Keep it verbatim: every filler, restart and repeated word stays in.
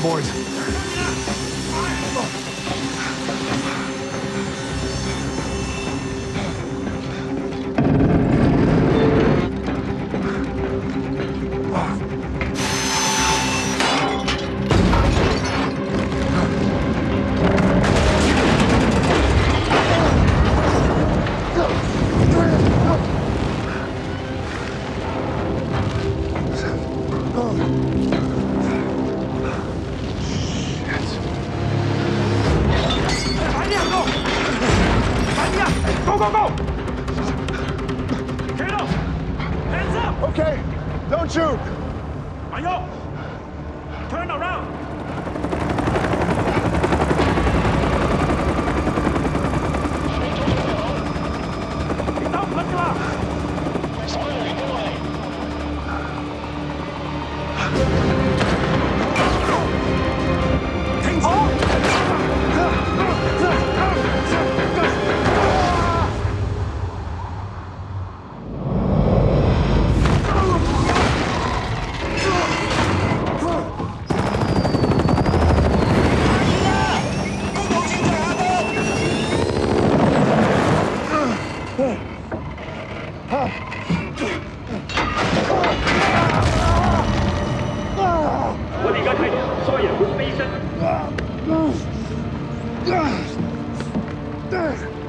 cardboard. Ugh!